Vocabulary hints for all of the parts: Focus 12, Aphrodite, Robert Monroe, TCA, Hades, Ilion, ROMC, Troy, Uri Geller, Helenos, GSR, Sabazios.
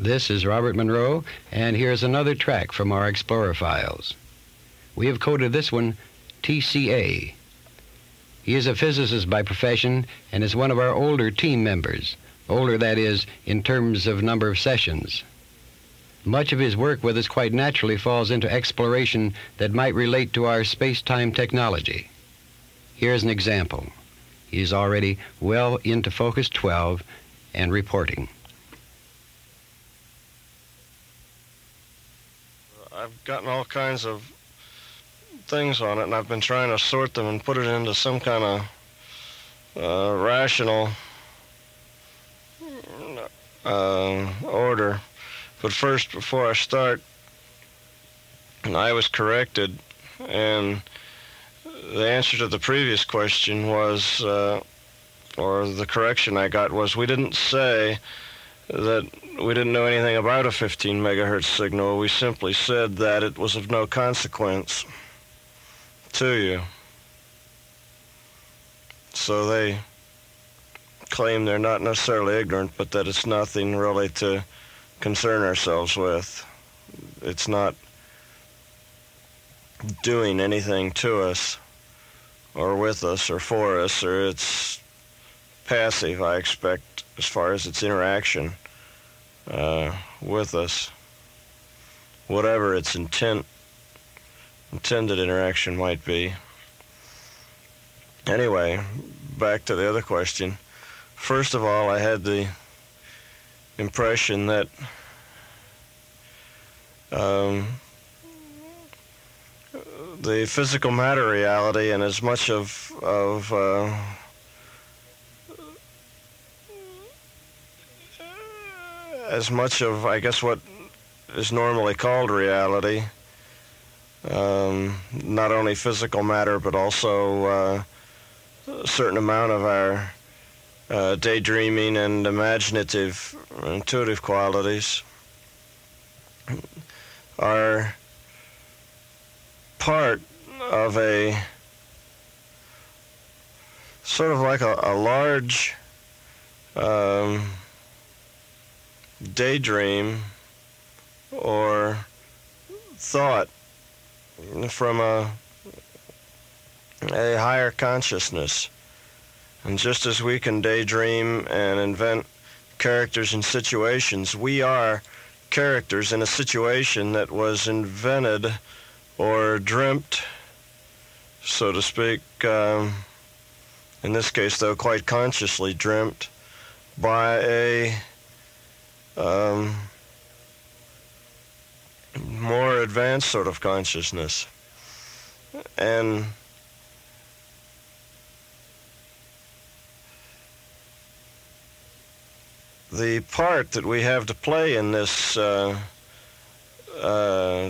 This is Robert Monroe, and here's another track from our Explorer files. We have coded this one TCA. He is a physicist by profession and is one of our older team members. Older, that is, in terms of number of sessions. Much of his work with us quite naturally falls into exploration that might relate to our space-time technology. Here's an example. He's already well into Focus 12 and reporting. I've gotten all kinds of things on it, and I've been trying to sort them and put it into some kind of rational order. But first, before I start, I was corrected, and the answer to the previous question was, or the correction I got was, we didn't say that we didn't know anything about a 15 megahertz signal. We simply said that it was of no consequence to you. So they claim they're not necessarily ignorant, but that it's nothing really to concern ourselves with. It's not doing anything to us or with us or for us, or it's passive, I expect, as far as its interaction with us, whatever its intended interaction might be. Anyway, back to the other question. First of all, I had the impression that the physical matter reality and as much of as much of, I guess, what is normally called reality, not only physical matter, but also a certain amount of our daydreaming and imaginative, intuitive qualities are part of a sort of like a large daydream or thought from a higher consciousness. And just as we can daydream and invent characters and situations, we are characters in a situation that was invented or dreamt, so to speak, in this case, though, quite consciously dreamt by a more advanced sort of consciousness. And the part that we have to play in this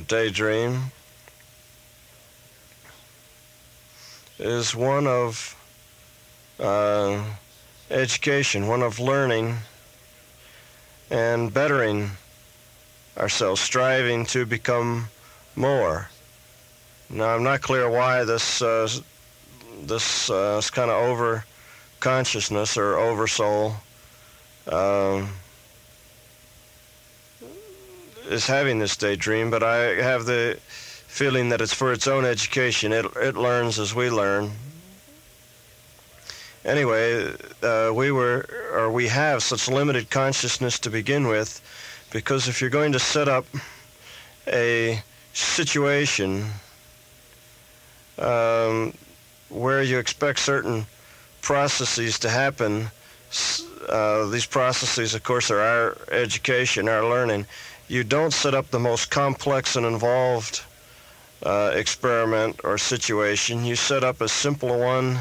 daydream is one of education, one of learning and bettering ourselves, striving to become more. Now, I'm not clear why this kind of over-consciousness or over-soul is having this daydream, but I have the feeling that it's for its own education. It learns as we learn. Anyway, we have such limited consciousness to begin with, because if you're going to set up a situation where you expect certain processes to happen, these processes, of course, are our education, our learning. You don't set up the most complex and involved experiment or situation. You set up a simpler one,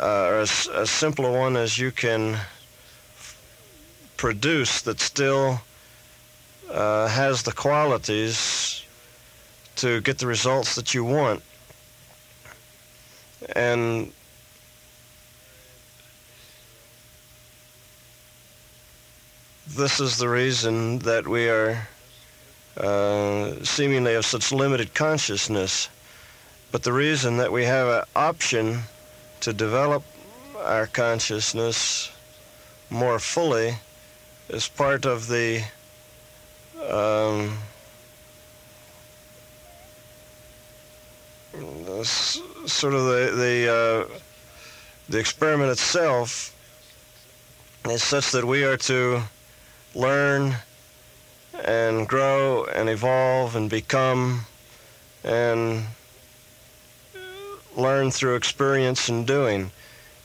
as you can produce that still has the qualities to get the results that you want. And this is the reason that we are seemingly of such limited consciousness, but the reason that we have an option to develop our consciousness more fully is part of the Sort of the experiment itself is such that we are to learn and grow and evolve and become and learn through experience and doing.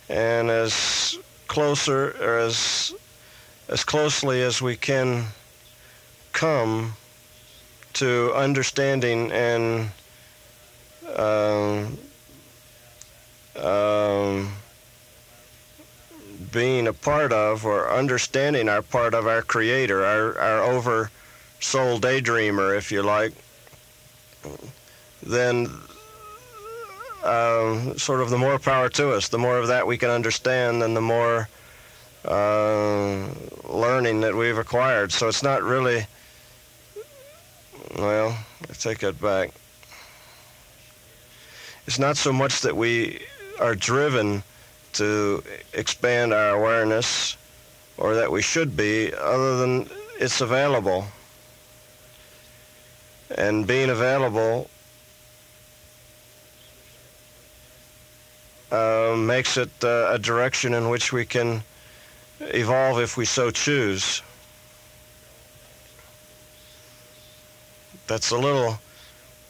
And as closer or as closely as we can come to understanding and being a part of or understanding our part of our Creator, our over-soul daydreamer, if you like, then sort of the more power to us, the more of that we can understand and the more learning that we've acquired. So it's not really, well, I take that back. It's not so much that we are driven to expand our awareness or that we should be, other than it's available. And being available makes it a direction in which we can evolve if we so choose. That's a little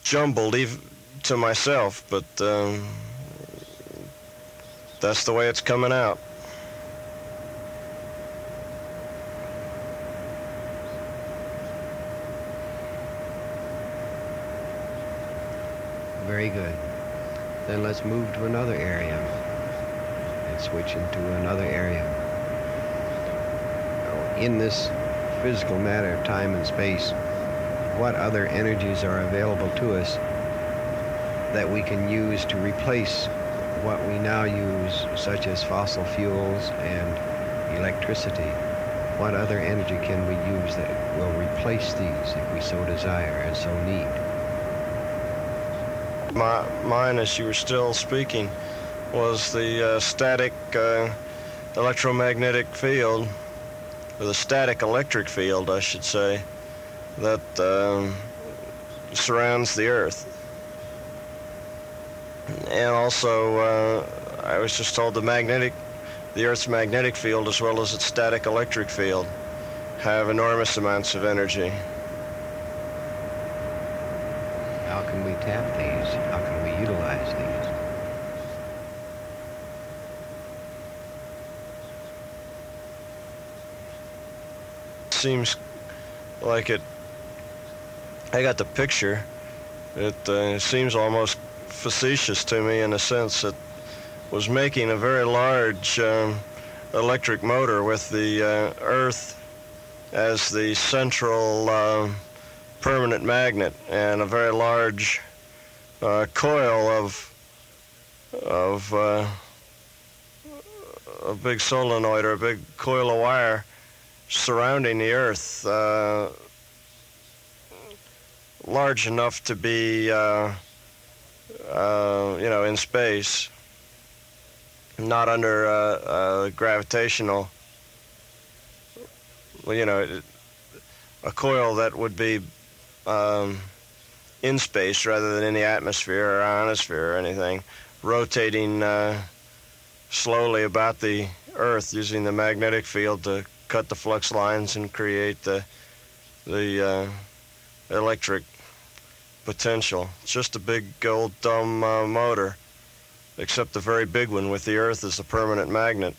jumbled even to myself, but that's the way it's coming out. Very good. Then let's move to another area and switch into another area. In this physical matter of time and space, what other energies are available to us that we can use to replace what we now use, such as fossil fuels and electricity? What other energy can we use that will replace these if we so desire and so need? Mine, as you were still speaking, was the static electromagnetic field, or the static electric field, I should say, that surrounds the Earth. And also, I was just told the Earth's magnetic field as well as its static electric field have enormous amounts of energy. How can we tap these? How can we utilize these? Seems like it, I got the picture. It seems almost facetious to me in a sense. It was making a very large electric motor with the Earth as the central permanent magnet and a very large coil of a big solenoid or a big coil of wire surrounding the Earth, large enough to be you know, in space, not under gravitational, you know, a coil that would be in space rather than in the atmosphere or ionosphere or anything, rotating slowly about the Earth using the magnetic field to cut the flux lines and create the electric potential. It's just a big old dumb motor, except the very big one with the Earth as the permanent magnet.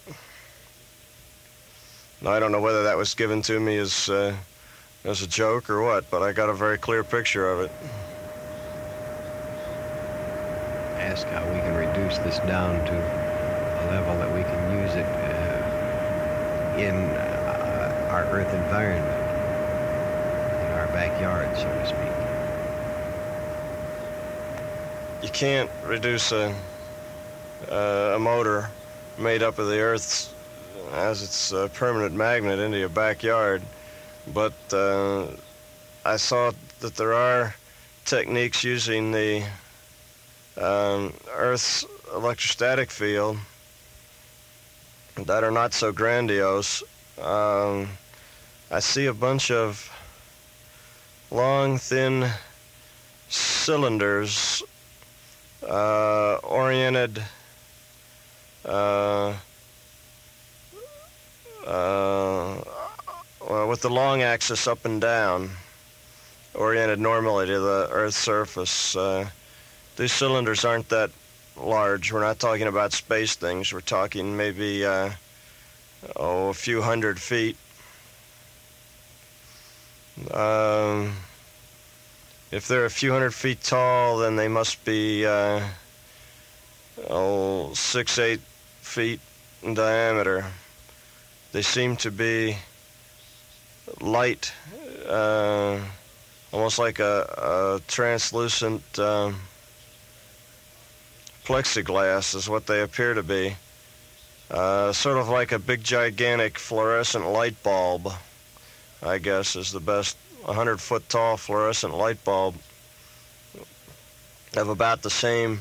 Now, I don't know whether that was given to me as a joke or what, but I got a very clear picture of it. Ask how we can reduce this down to a level that we can use it in our Earth environment, in our backyard, so to speak. You can't reduce a motor made up of the Earth as its permanent magnet into your backyard, but I saw that there are techniques using the Earth's electrostatic field that are not so grandiose. I see a bunch of long, thin cylinders oriented with the long axis up and down, oriented normally to the Earth's surface. These cylinders aren't that large. We're not talking about space things. We're talking maybe a few hundred feet. If they're a few hundred feet tall, then they must be 6-8 feet in diameter. They seem to be light, almost like a translucent plexiglass is what they appear to be. Sort of like a big gigantic fluorescent light bulb, I guess, is the best. 100-foot tall fluorescent light bulb of about the same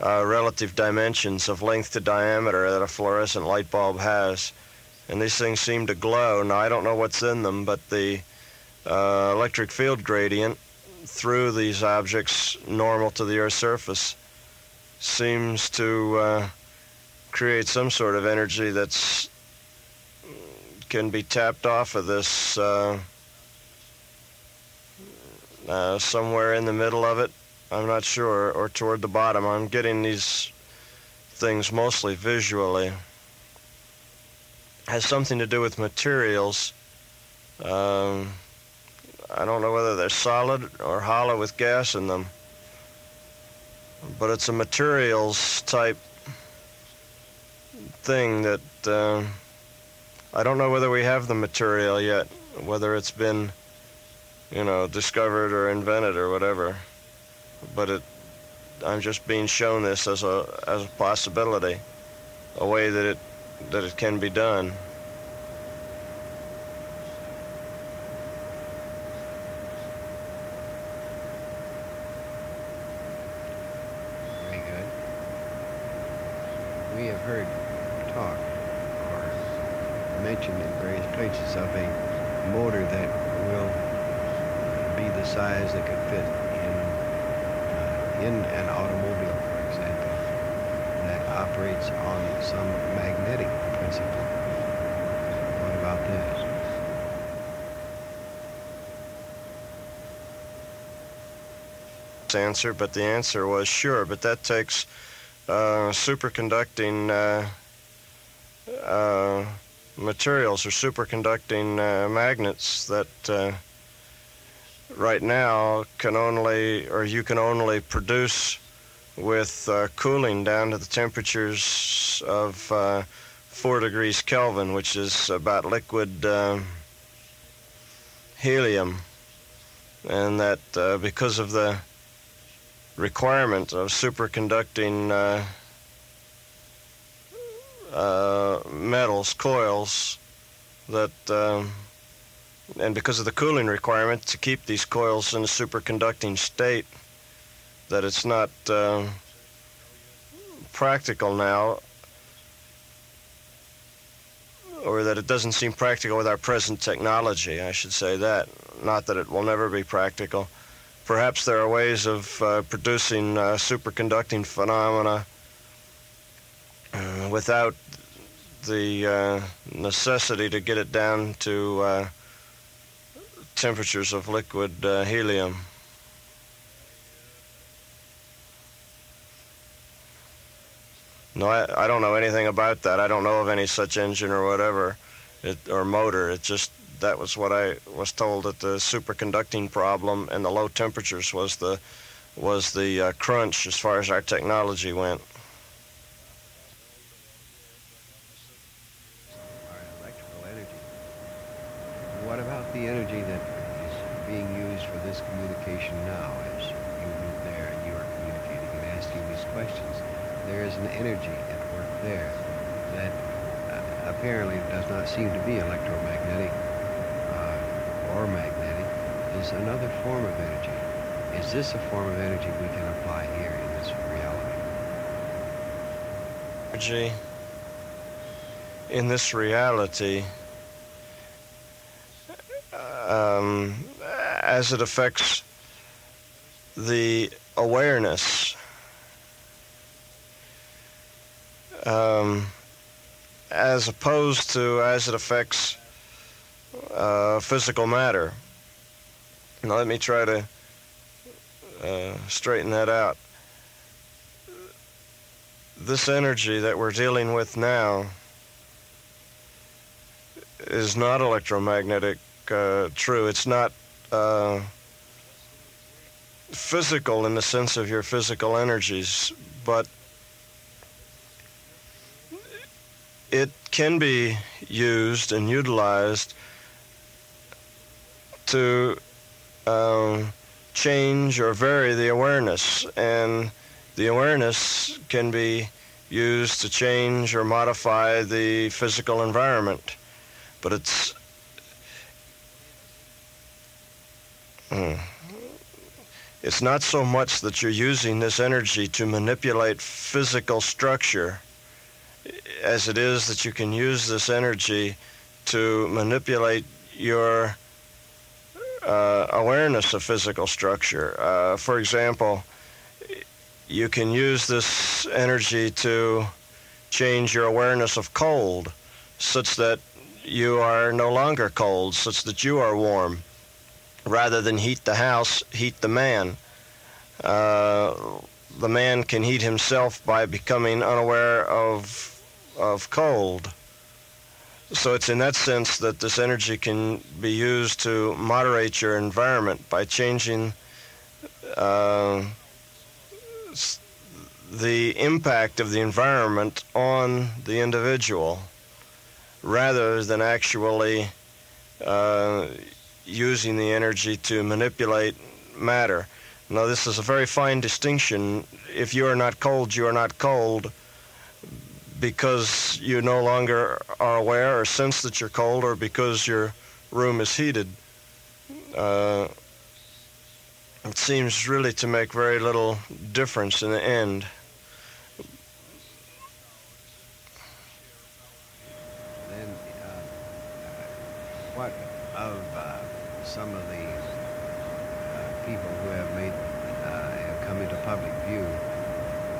relative dimensions of length to diameter that a fluorescent light bulb has. And these things seem to glow. Now, I don't know what's in them, but the electric field gradient through these objects normal to the Earth's surface seems to create some sort of energy that's can be tapped off of this somewhere in the middle of it, I'm not sure, or toward the bottom. I'm getting these things mostly visually. It has something to do with materials. I don't know whether they're solid or hollow with gas in them, but it's a materials type thing that I don't know whether we have the material yet, whether it's been, you know, discovered or invented or whatever, but I'm just being shown this as a possibility, a way that it can be done. Very good. We have heard talk or mentioned in various places of a motor that will be the size that could fit in an automobile, for example, that operates on some magnetic principle. What about this? Answer, but the answer was sure, but that takes superconducting materials or superconducting magnets that right now you can only produce with cooling down to the temperatures of 4 degrees Kelvin, which is about liquid helium. And that because of the requirement of superconducting metals, coils, that and because of the cooling requirement to keep these coils in a superconducting state, that it's not practical now, or that it doesn't seem practical with our present technology, I should say that. Not that it will never be practical. Perhaps there are ways of producing superconducting phenomena without the necessity to get it down to temperatures of liquid helium. No, I don't know anything about that. I don't know of any such engine or whatever, or motor. It just, that was what I was told, that the superconducting problem and the low temperatures was the crunch as far as our technology went. What about the energy that is being used for this communication now? As you move there and you are communicating and asking these questions, there is an energy at work there that apparently does not seem to be electromagnetic or magnetic. Is another form of energy. Is this a form of energy we can apply here in this reality? Energy in this reality as it affects the awareness. As opposed to as it affects physical matter. Now let me try to straighten that out. This energy that we're dealing with now is not electromagnetic, true. It's not physical in the sense of your physical energies, but it can be used and utilized to change or vary the awareness, and the awareness can be used to change or modify the physical environment. But it's it's not so much that you're using this energy to manipulate physical structure as it is that you can use this energy to manipulate your awareness of physical structure. For example, you can use this energy to change your awareness of cold such that you are no longer cold, such that you are warm, rather than heat the house, heat the man. The man can heat himself by becoming unaware of cold. So it's in that sense that this energy can be used to moderate your environment by changing the impact of the environment on the individual, rather than actually using the energy to manipulate matter. Now, this is a very fine distinction. If you are not cold, you are not cold because you no longer are aware or sense that you're cold, or because your room is heated. It seems really to make very little difference in the end. Then, what of some of these people who have made have come into public view,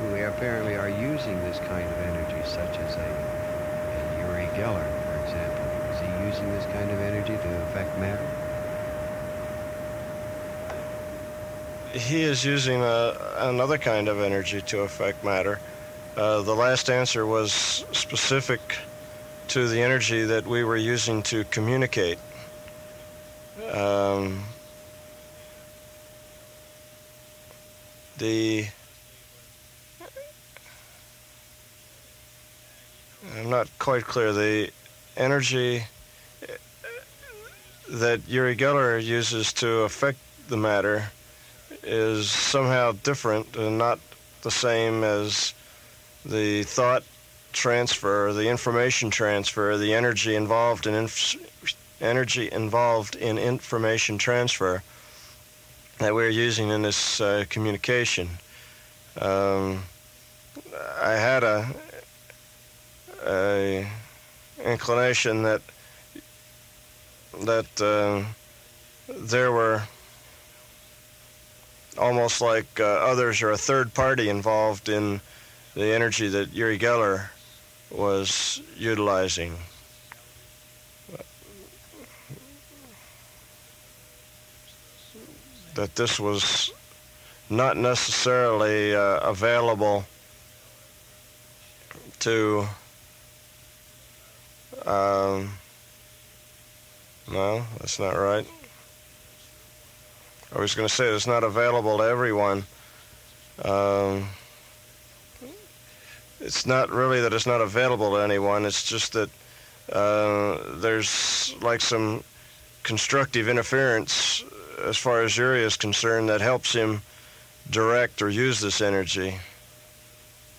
who apparently are using this kind of energy, such as a Uri Geller, for example? Is he using this kind of energy to affect matter? He is using another kind of energy to affect matter. The last answer was specific to the energy that we were using to communicate. I'm not quite clear. The energy that Uri Geller uses to affect the matter is somehow different and not the same as the thought transfer, the information transfer, the energy involved in information transfer that we're using in this communication. I had a inclination that there were almost like others or a third party involved in the energy that Uri Geller was utilizing. That this was not necessarily available to, no, that's not right. I was going to say it's not available to everyone. It's not really that it's not available to anyone, it's just that there's like some constructive interference as far as Uri is concerned that helps him direct or use this energy.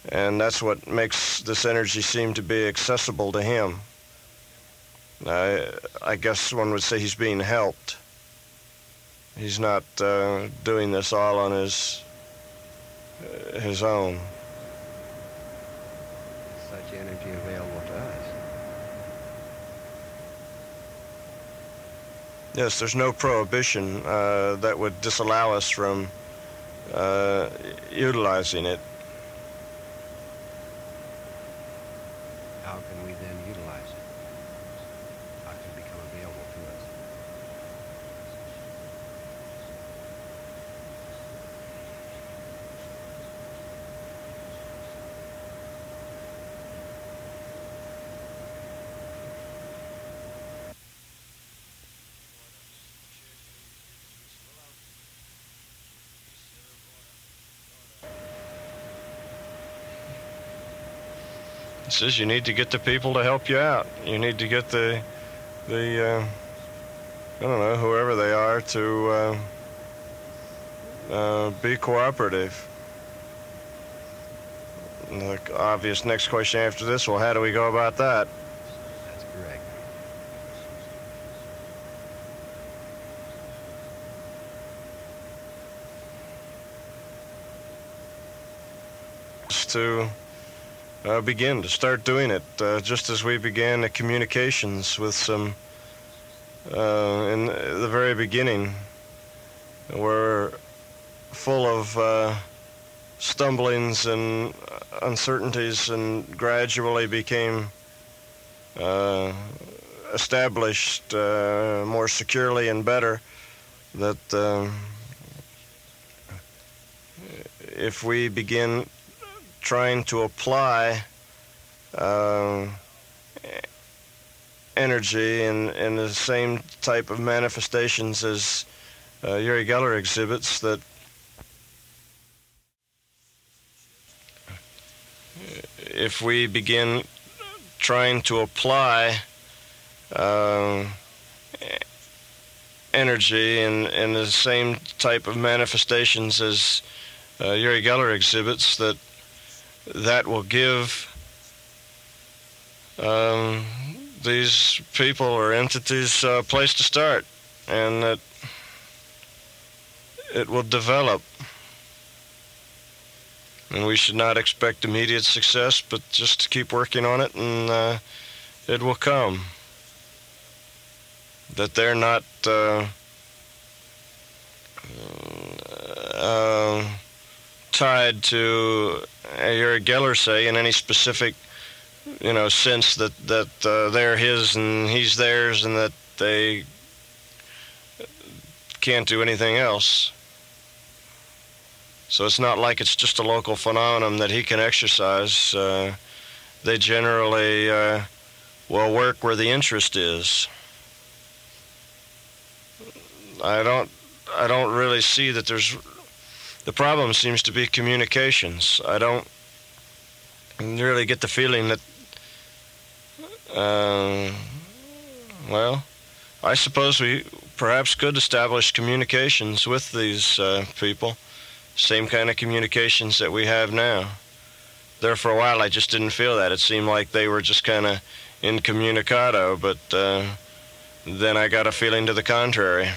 And that's what makes this energy seem to be accessible to him. I guess one would say he's being helped. He's not doing this all on his own. Is such energy available to us? Yes, there's no prohibition that would disallow us from utilizing it. How can we then utilize it? How can it become available to us? It says you need to get the people to help you out. You need to get I don't know, whoever they are to be cooperative. And the obvious next question after this, well, how do we go about that? That's correct. Begin to start doing it, just as we began the communications with some in the very beginning. We're full of stumblings and uncertainties, and gradually became established more securely and better, that if we begin trying to apply energy in the same type of manifestations as Uri Geller exhibits, that if we begin trying to apply energy in the same type of manifestations as Uri Geller exhibits, that will give these people or entities a place to start, and that it will develop. And we should not expect immediate success, but just to keep working on it, and it will come. That they're not tied to Uri Geller, say, in any specific, sense that they're his and he's theirs, and that they can't do anything else. So it's not like it's just a local phenomenon that he can exercise. They generally will work where the interest is. I don't really see that there's. The problem seems to be communications. I don't really get the feeling that, well, I suppose we perhaps could establish communications with these people, same kind of communications that we have now. There for a while I just didn't feel that. It seemed like they were just kind of incommunicado, but then I got a feeling to the contrary.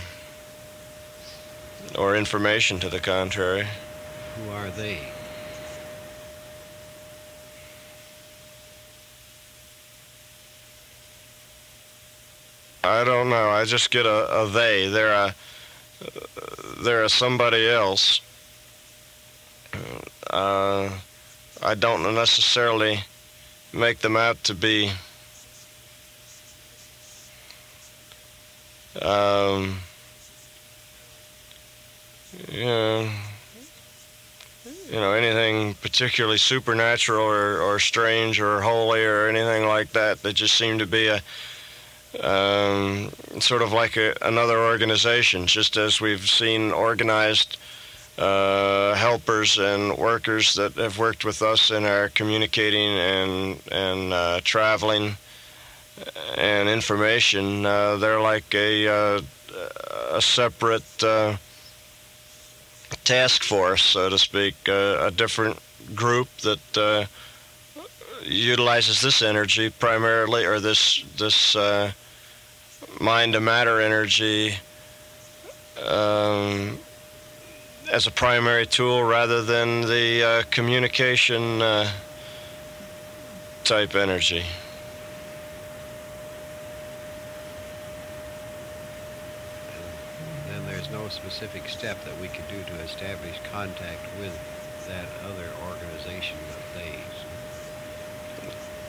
Or information to the contrary. Who are they? I don't know. I just get a they. They're a somebody else. I don't necessarily make them out to be anything particularly supernatural or strange or holy or anything like that. They just seem to be a sort of like another organization, just as we've seen organized helpers and workers that have worked with us and are communicating and traveling and information. They're like a separate task force, so to speak, a different group that utilizes this energy primarily, or this mind-to-matter energy as a primary tool, rather than the communication type energy. specific step that we could do to establish contact with that other organization of these?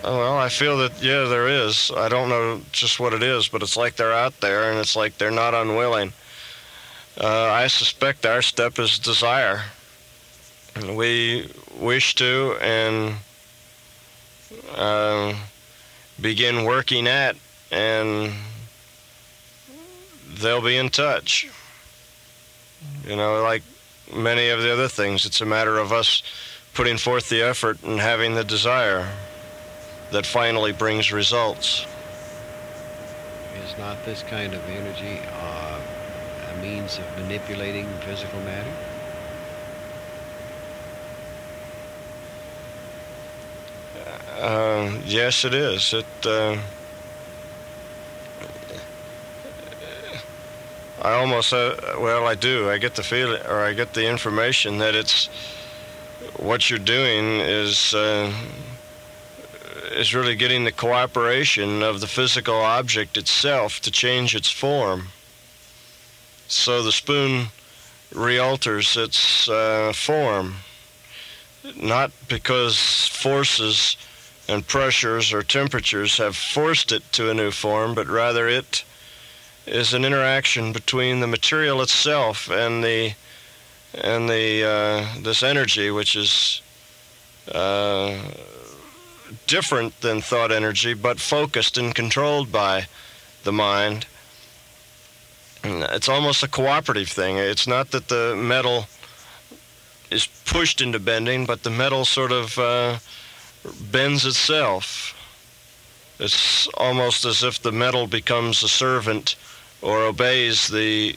Oh, well, I feel that, yeah, there is. I don't know just what it is, but it's like they're out there, and it's like they're not unwilling. I suspect our step is desire. We wish to and begin working at, and they'll be in touch. You know, like many of the other things, it's a matter of us putting forth the effort and having the desire that finally brings results. Is not this kind of energy a means of manipulating physical matter? Yes, it is. I almost, well, I do. I get the feeling, or I get the information that it's what you're doing is really getting the cooperation of the physical object itself to change its form. So the spoon realters its form, not because forces and pressures or temperatures have forced it to a new form, but rather it is an interaction between the material itself and this energy, which is different than thought energy, but focused and controlled by the mind. It's almost a cooperative thing. It's not that the metal is pushed into bending, but the metal sort of bends itself. It's almost as if the metal becomes a servant or obeys the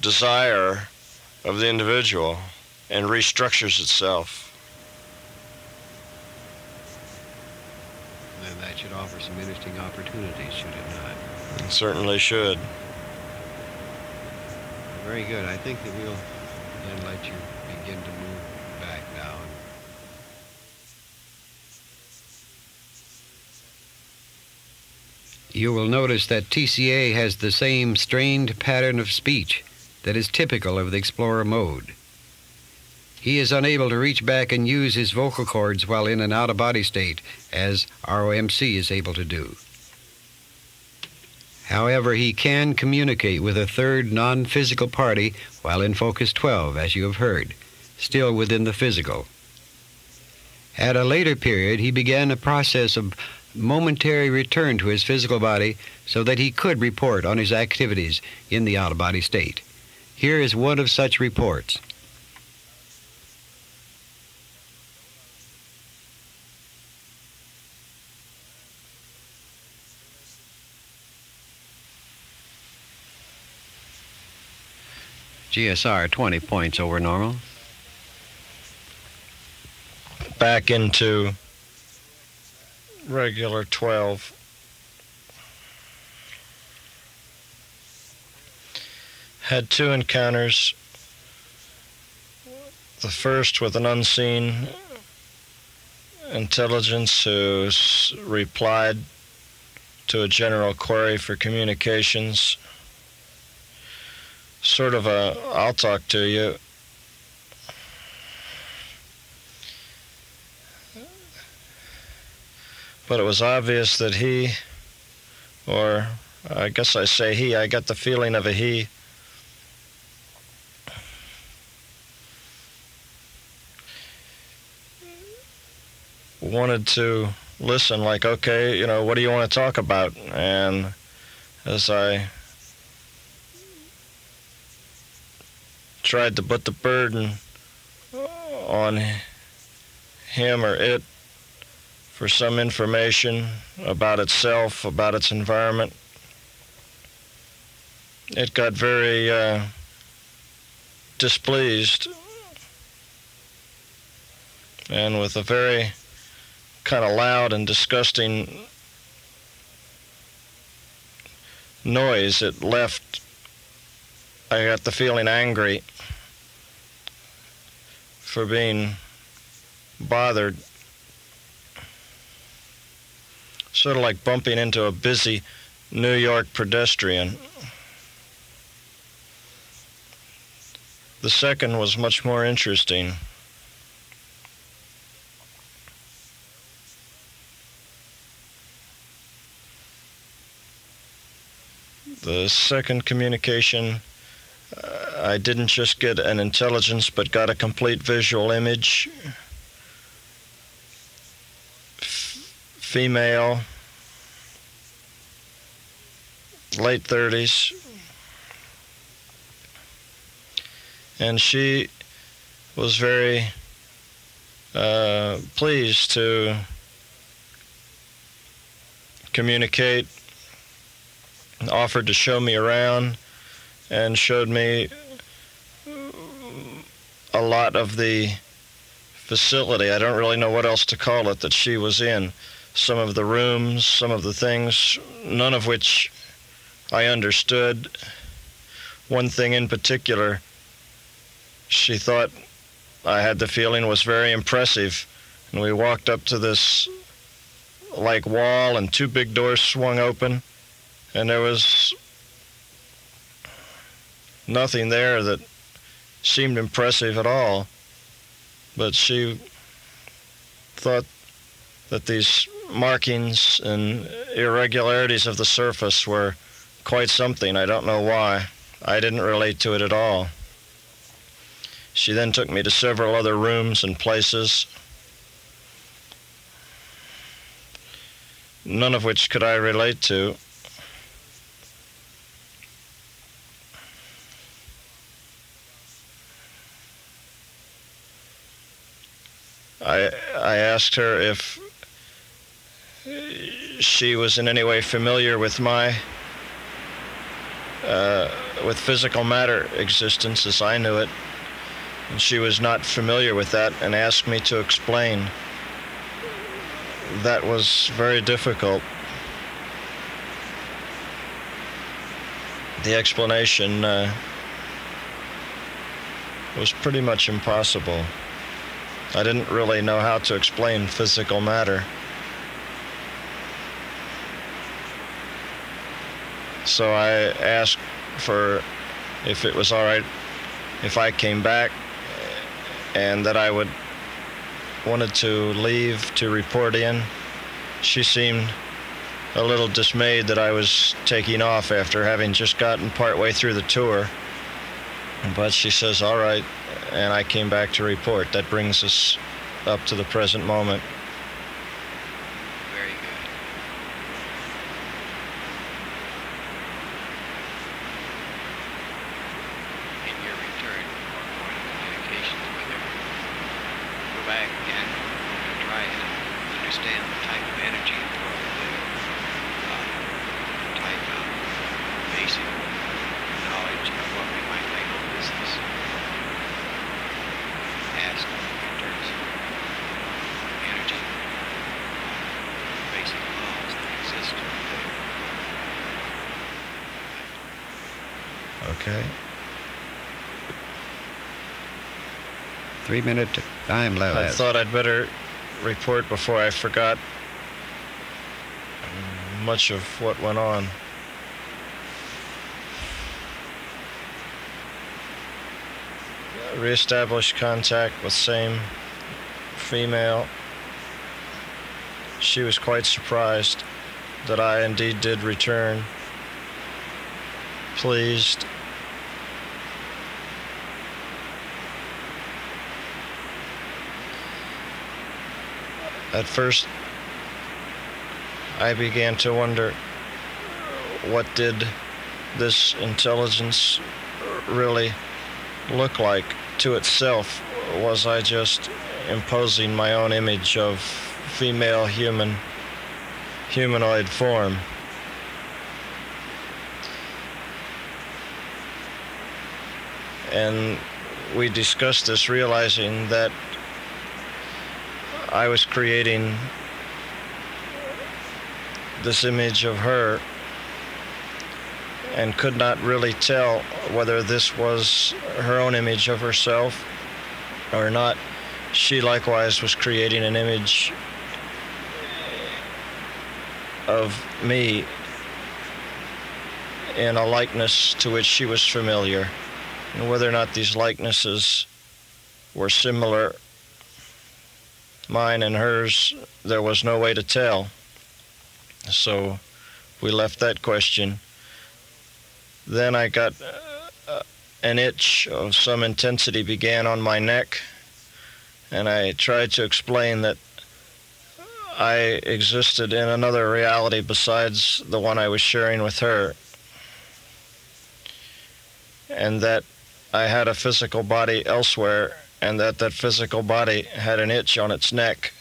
desire of the individual and restructures itself. And that should offer some interesting opportunities, should it not? It certainly should. Very good. I think that we'll then let you begin to move back now. You will notice that TCA has the same strained pattern of speech that is typical of the explorer mode. He is unable to reach back and use his vocal cords while in an out-of-body state, as ROMC is able to do. However, he can communicate with a third non-physical party while in Focus 12, as you have heard, still within the physical. At a later period, he began a process of momentary return to his physical body so that he could report on his activities in the out-of-body state. Here is one of such reports. GSR 20 points over normal. Back into regular 12. Had 2 encounters. The first with an unseen intelligence who replied to a general query for communications. Sort of a, I'll talk to you. But it was obvious that he, or I guess I say he, I got the feeling of a he, wanted to listen, like, okay, you know, what do you want to talk about? And as I tried to put the burden on him or it, for some information about itself, about its environment. It got very displeased, and with a very kind of loud and disgusting noise, it left. I got the feeling angry for being bothered. Sort of like bumping into a busy New York pedestrian. The second was much more interesting. The second communication, I didn't just get an intelligence, but got a complete visual image. Female, late 30s. And she was very pleased to communicate, offered to show me around, and showed me a lot of the facility. I don't really know what else to call it that she was in. Some of the rooms, some of the things, none of which I understood. One thing in particular, she thought, I had the feeling, was very impressive. And we walked up to this like wall, and two big doors swung open. And there was nothing there that seemed impressive at all. But she thought that these markings and irregularities of the surface were quite something. I don't know why. I didn't relate to it at all. She then took me to several other rooms and places, none of which could I relate to. I asked her if she was in any way familiar with my with physical matter existence as I knew it, and she was not familiar with that and asked me to explain. That was very difficult. The explanation was pretty much impossible. I didn't really know how to explain physical matter. So I asked for if it was all right if I came back, and that I wanted to leave to report in. She seemed a little dismayed that I was taking off after having just gotten partway through the tour. But she says, all right, and I came back to report. That brings us up to the present moment. Very good. In your return or point of communications with her, go back and try and understand the type of energy involved there, the type of basic knowledge of what we might label business. Ask in terms of energy, basic laws that exist there. Okay. 3 minute time left. I thought I'd better report before I forgot much of what went on. Reestablished contact with same female. She was quite surprised that I indeed did return. Pleased. At first, I began to wonder, what did this intelligence really look like to itself? Was I just imposing my own image of female humanoid form? And we discussed this, realizing that I was creating this image of her and could not really tell whether this was her own image of herself or not. She likewise was creating an image of me in a likeness to which she was familiar. and whether or not these likenesses were similar, mine and hers, there was no way to tell. So we left that question. Then I got an itch of some intensity began on my neck, and I tried to explain that I existed in another reality besides the one I was sharing with her, and that I had a physical body elsewhere, and that that physical body had an itch on its neck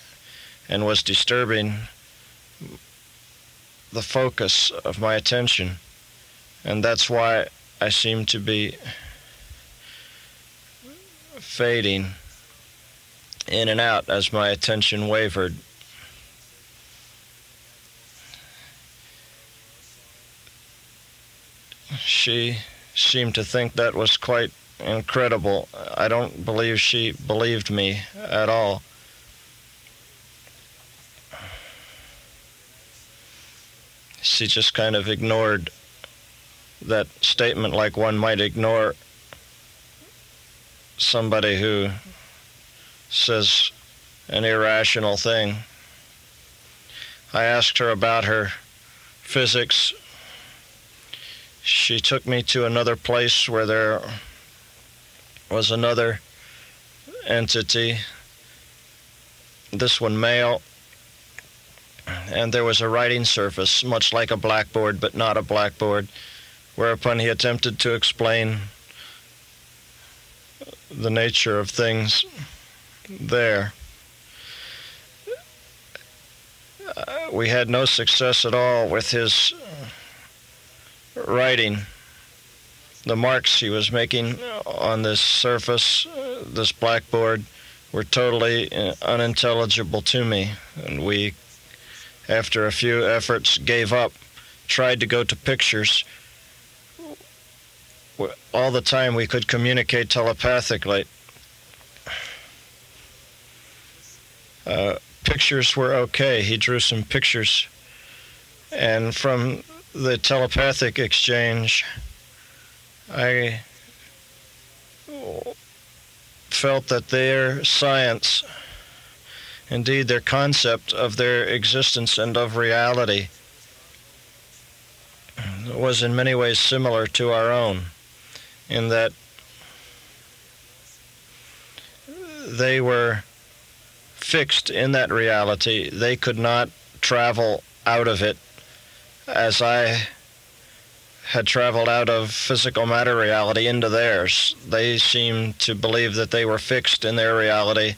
and was disturbing the focus of my attention. And that's why I seemed to be fading in and out as my attention wavered. She seemed to think that was quite incredible. I don't believe she believed me at all. She just kind of ignored that statement, like one might ignore somebody who says an irrational thing. I asked her about her physics. She took me to another place where there was another entity, this one male, and there was a writing surface, much like a blackboard, but not a blackboard, whereupon he attempted to explain the nature of things there. We had no success at all with his writing. The marks he was making on this surface, this blackboard, were totally unintelligible to me, and we, after a few efforts, gave up, tried to go to pictures. All the time we could communicate telepathically. Pictures were okay. He drew some pictures, and from the telepathic exchange, I felt that their science, indeed their concept of their existence and of reality, was in many ways similar to our own, in that they were fixed in that reality. They could not travel out of it, as I had traveled out of physical matter reality into theirs. They seemed to believe that they were fixed in their reality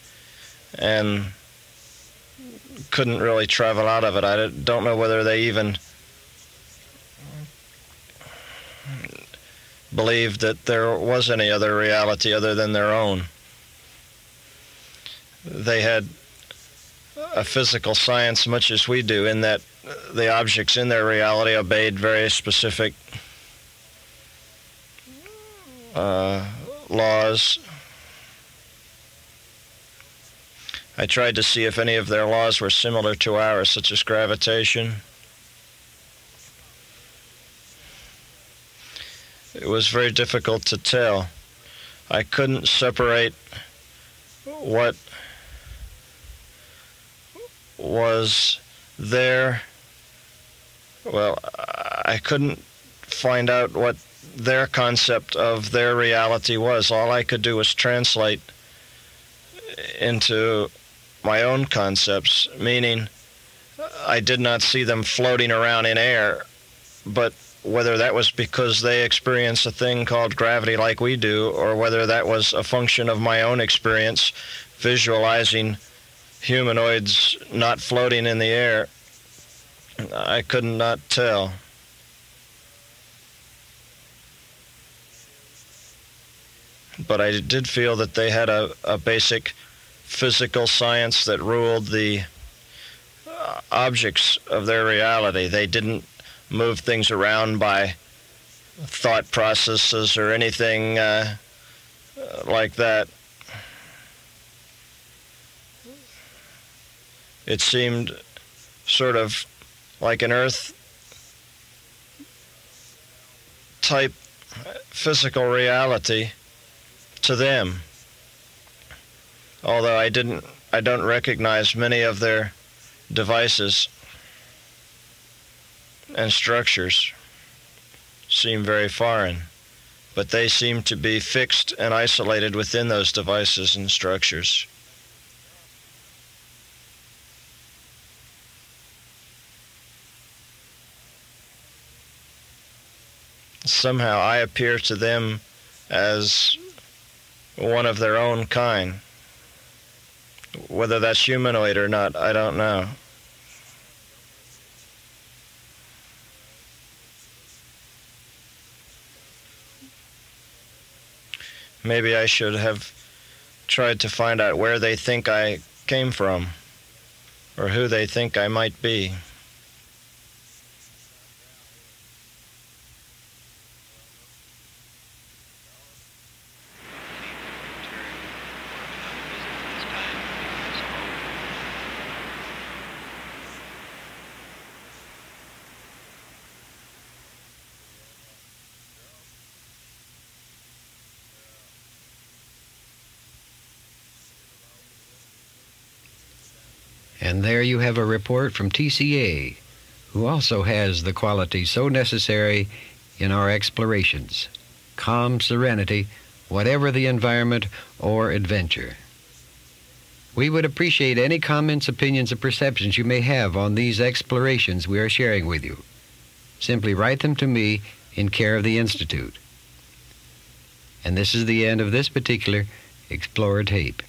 and couldn't really travel out of it. I don't know whether they even believed that there was any other reality other than their own. They had a physical science much as we do, in that the objects in their reality obeyed very specific laws. I tried to see if any of their laws were similar to ours, such as gravitation. It was very difficult to tell. I couldn't separate what was there. Well, I couldn't find out what their concept of their reality was. All I could do was translate into my own concepts, meaning I did not see them floating around in air, but whether that was because they experience a thing called gravity like we do, or whether that was a function of my own experience visualizing humanoids not floating in the air, I could not tell. But I did feel that they had a basic physical science that ruled the objects of their reality. They didn't move things around by thought processes or anything like that. It seemed sort of like an Earth-type physical reality to them, although I don't recognize many of their devices and structures seem very foreign, but they seem to be fixed and isolated within those devices and structures. Somehow I appear to them as one of their own kind. Whether that's humanoid or not, I don't know. Maybe I should have tried to find out where they think I came from, or who they think I might be. And there you have a report from TCA, who also has the quality so necessary in our explorations: calm serenity, whatever the environment or adventure. We would appreciate any comments, opinions, or perceptions you may have on these explorations we are sharing with you. Simply write them to me in care of the Institute. And this is the end of this particular Explorer Tape.